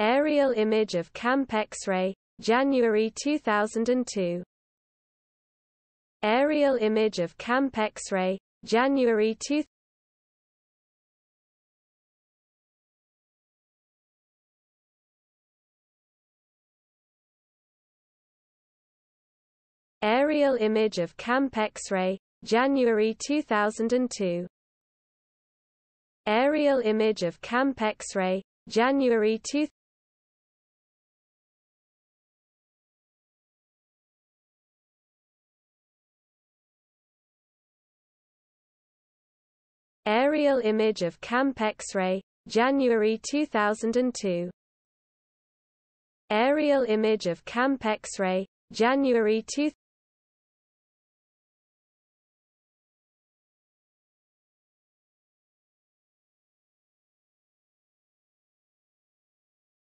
Aerial image of Camp X-Ray, January 2002. Aerial image of Camp X-Ray, January 2002. Aerial image of Camp X-Ray, January 2002. Aerial image of Camp X-Ray, January 2002. Aerial image of Camp X-Ray, January 2002. Aerial image of Camp X-Ray, January 2002.